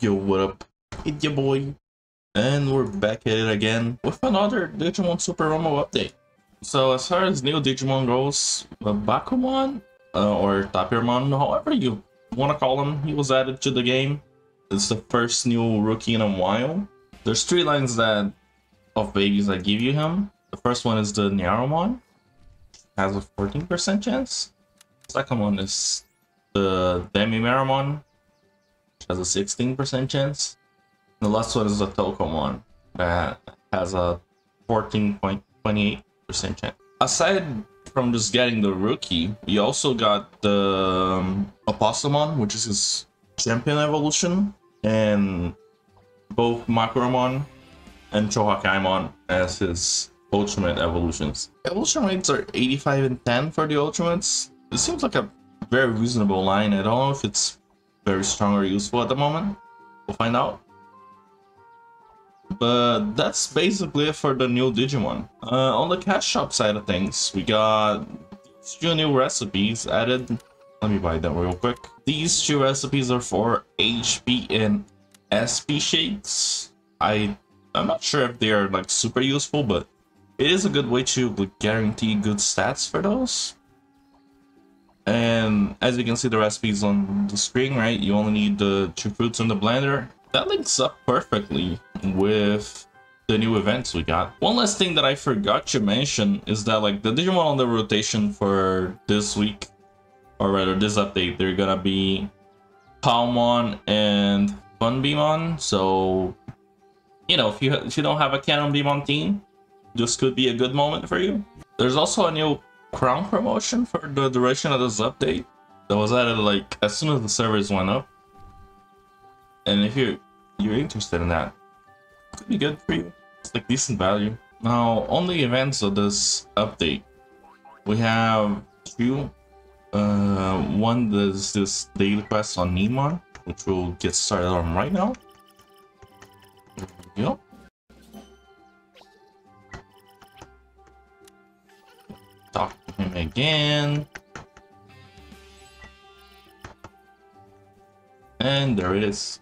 Yo, what up? It's your boy. And we're back at it again with another Digimon Super Romo update. So as far as new Digimon goes, Bakumon or Tapirmon, however you want to call him, he was added to the game. It's the first new rookie in a while. There's three lines of babies that give you him. The first one is the Nyaromon, has a 14% chance. Second one is the Demi Maromon, which has a 16% chance. And the last one is the Telcomon, that has a 14.28% chance. Aside from just getting the rookie, we also got the Opossumon, which is his champion evolution, and both Makromon and Chohakaimon as his ultimate evolutions. Evolution rates are 85 and 10 for the ultimates. It seems like a very reasonable line. I don't know if it's very strong or useful at the moment. We'll find out. But that's basically it for the new Digimon. On the cash shop side of things, we got these two new recipes added. Let me buy them real quick. These two recipes are for HP and SP shakes. I'm not sure if they are like super useful, but it is a good way to guarantee good stats for those. And as you can see the recipes on the screen, right? You only need the two fruits in the blender. That links up perfectly with the new events we got. One last thing that I forgot to mention is that like the Digimon on the rotation for this week, or rather this update, they're gonna be Palmon and Fun Beamon. So, you know, if you don't have a Canon Beamon team, this could be a good moment for you. There's also a new crown promotion for the duration of this update that was added like as soon as the servers went up. And if you're interested in that, it could be good for you. It's like decent value. Now, on the events of this update, we have two. One is this daily quest on Neemon, which we'll get started on right now. There we go. Talk to him again. And there it is.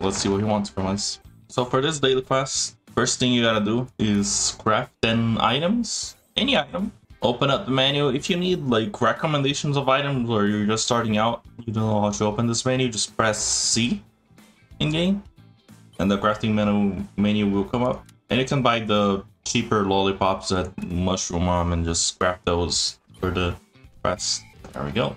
Let's see what he wants from us. So for this daily quest, first thing you gotta do is craft 10 items. Any item. Open up the menu. If you need like recommendations of items or you're just starting out, you don't know how to open this menu, just press C in game and the crafting menu will come up. And you can buy the cheaper lollipops at Mushroom Mom and just craft those for the quest. There we go.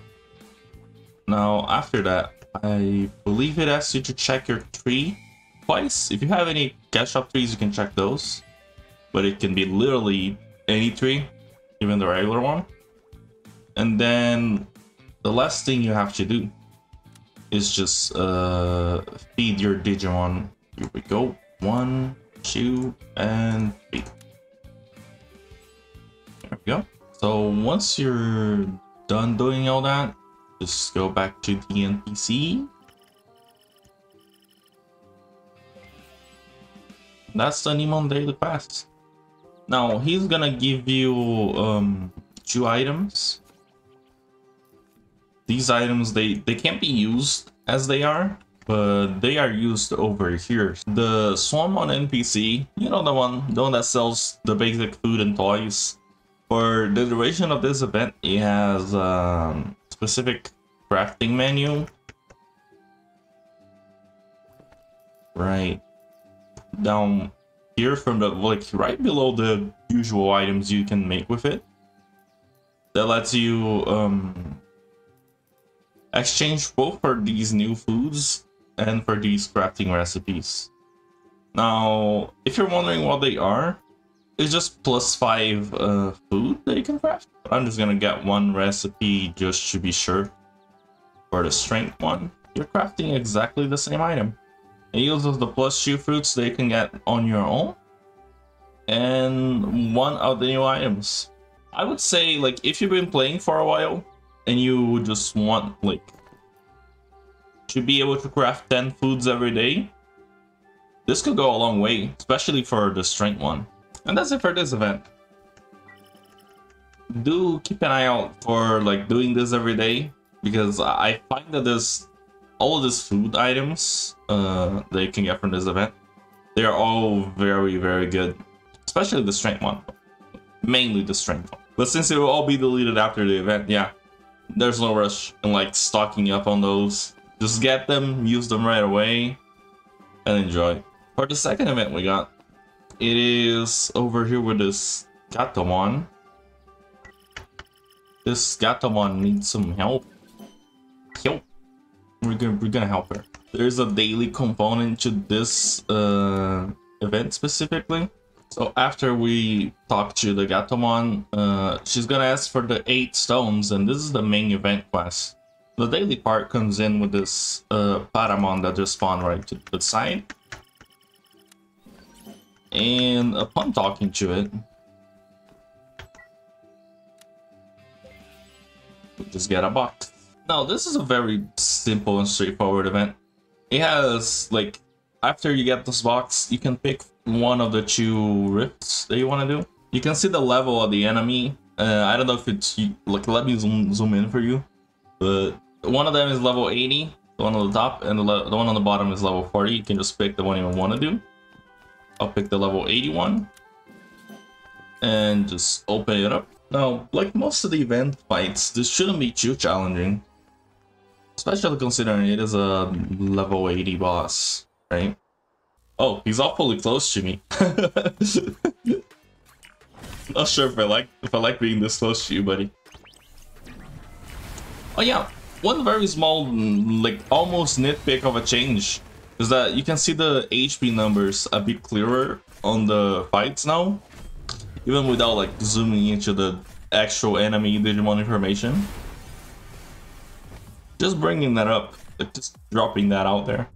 Now after that, I believe it asks you to check your tree twice. If you have any cash shop trees, you can check those, but it can be literally any tree, even the regular one. And then the last thing you have to do is just feed your Digimon. Here we go. 1, 2, and three. There we go. So once you're done doing all that, just go back to the NPC. That's the Neemon daily quest. Now he's gonna give you two items. These items they can't be used as they are, but they are used over here. The Swanmon NPC, you know, the one that sells the basic food and toys. For the duration of this event, he has specific crafting menu. Right down here from the right below the usual items you can make with it. That lets you exchange both for these new foods and for these crafting recipes. Now, if you're wondering what they are, it's just +5 food that you can craft. I'm just gonna get one recipe just to be sure. For the strength one, you're crafting exactly the same item. It uses the +2 fruits that you can get on your own, and one of the new items. I would say, like, if you've been playing for a while and you just want like to be able to craft 10 foods every day, this could go a long way, especially for the strength one. And that's it for this event. Do keep an eye out for like doing this every day, because I find that this all of these food items that you can get from this event, they are all very, very good, especially the strength one, mainly the strength one. But since it will all be deleted after the event, yeah, there's no rush in like stocking up on those. Just get them, use them right away, and enjoy. For the second event we got, it is over here with this Gatomon. This Gatomon needs some help. We're gonna help her. There's a daily component to this event specifically. So after we talk to the Gatomon, she's gonna ask for the 8 stones, and this is the main event quest. The daily part comes in with this Patamon that just spawned right to the side. And upon talking to it, we just get a box. Now this is a very simple and straightforward event. It has, like, after you get this box, you can pick one of the 2 rifts that you want to do. You can see the level of the enemy. I don't know if it's, like, let me zoom in for you. But one of them is level 80, the one on the top, and the one on the bottom is level 40. You can just pick the one you want to do. I'll pick the level 81. And just open it up. Now, like most of the event fights, this shouldn't be too challenging. Especially considering it is a level 80 boss, right? Oh, he's awfully close to me. Not sure if I like being this close to you, buddy. Oh yeah, one very small, like almost nitpick of a change is that you can see the HP numbers a bit clearer on the fights now, even without like zooming into the actual enemy Digimon information. Just bringing that up, like just dropping that out there.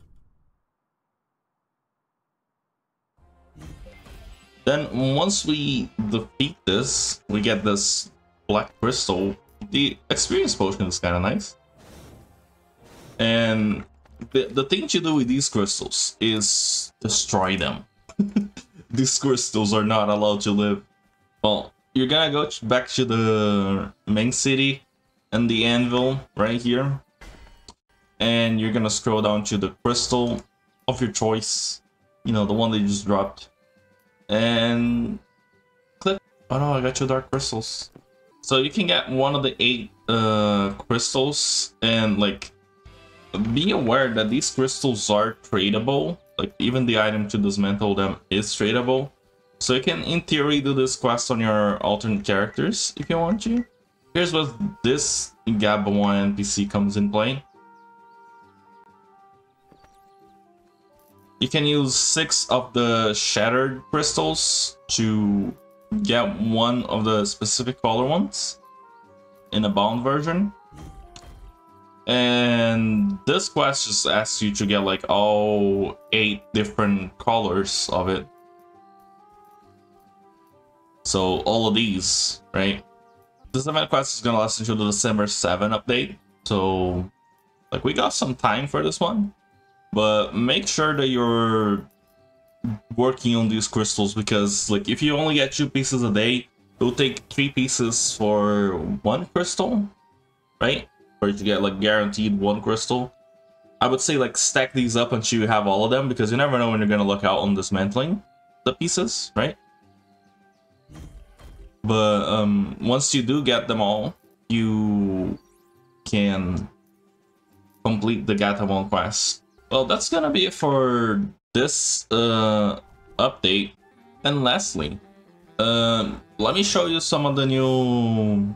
Then once we defeat this, we get this black crystal. The experience potion is kind of nice. And the thing to do with these crystals is destroy them. These crystals are not allowed to live. Well, you're gonna go back to the main city and the anvil right here. And you're gonna scroll down to the crystal of your choice, you know, the one that you just dropped, and click. Oh no, I got 2 dark crystals. So you can get one of the 8 crystals, and like be aware that these crystals are tradable. Like even the item to dismantle them is tradable. So you can in theory do this quest on your alternate characters if you want to. Here's where this Gabumon NPC comes in play. You can use 6 of the shattered crystals to get one of the specific color ones in a bound version. And this quest just asks you to get like all 8 different colors of it. So all of these, right? This event quest is gonna last until the December 7 update. So like we got some time for this one. But make sure that you're working on these crystals, because like if you only get 2 pieces a day, it'll take 3 pieces for 1 crystal, right? Or you get like guaranteed 1 crystal. I would say like stack these up until you have all of them, because you never know when you're gonna luck out on dismantling the pieces, right? But once you do get them all, you can complete the Gatomon quest. Well, that's gonna be it for this update. And lastly, let me show you some of the new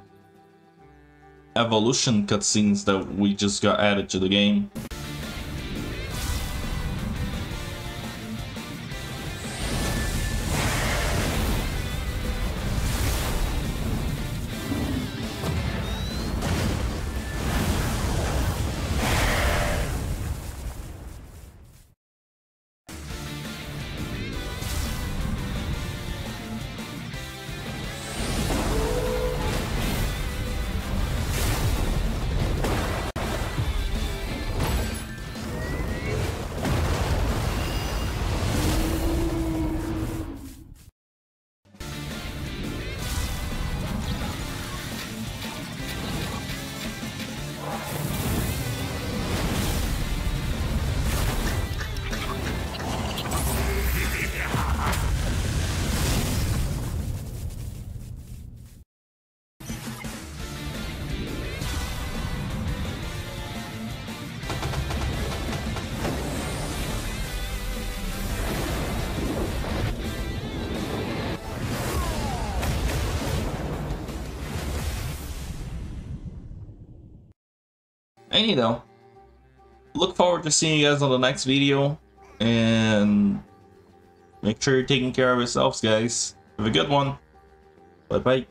evolution cutscenes that we just got added to the game. And you know, look forward to seeing you guys on the next video, and make sure you're taking care of yourselves, guys. Have a good one. Bye bye.